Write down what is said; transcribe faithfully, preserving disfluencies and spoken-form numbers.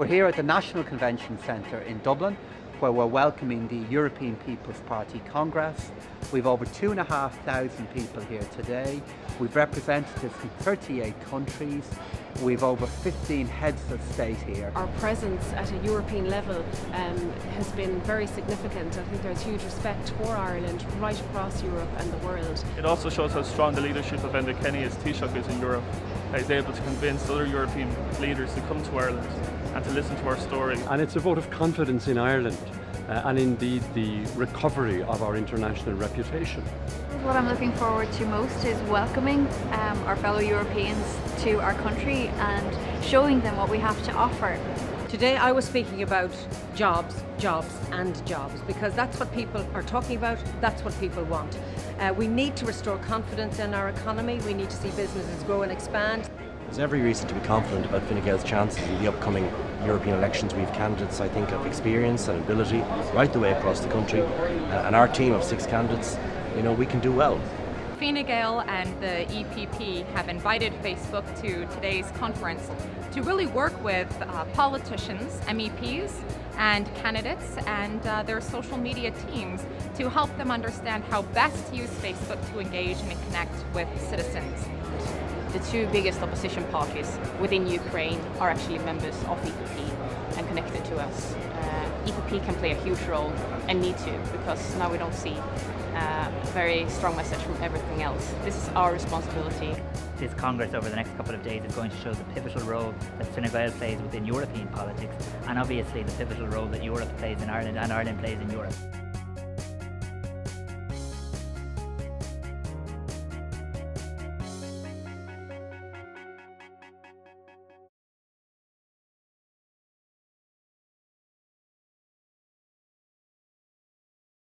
We're here at the National Convention Centre in Dublin, where we're welcoming the European People's Party Congress. We've over two and a half thousand people here today. We've representatives from thirty-eight countries. We've over fifteen heads of state here. Our presence at a European level um, has been very significant. I think there's huge respect for Ireland right across Europe and the world. It also shows how strong the leadership of Enda Kenny as Taoiseach is in Europe. He's able to convince other European leaders to come to Ireland and to listen to our story. And it's a vote of confidence in Ireland uh, and indeed the recovery of our international reputation. What I'm looking forward to most is welcoming um, our fellow Europeans to our country and showing them what we have to offer. Today I was speaking about jobs, jobs and jobs, because that's what people are talking about, that's what people want. Uh, we need to restore confidence in our economy, we need to see businesses grow and expand. There's every reason to be confident about Fine Gael's chances in the upcoming European elections. We have candidates, I think, of experience and ability right the way across the country, uh, and our team of six candidates, you know, we can do well. Fine Gael and the E P P have invited Facebook to today's conference to really work with uh, politicians, M E Ps and candidates and uh, their social media teams to help them understand how best to use Facebook to engage and connect with citizens. The two biggest opposition parties within Ukraine are actually members of E P P and connected to us. Uh, E P P can play a huge role and need to, because now we don't see Uh, very strong message from everything else. This is our responsibility. This Congress over the next couple of days is going to show the pivotal role that Fine Gael plays within European politics, and obviously the pivotal role that Europe plays in Ireland and Ireland plays in Europe.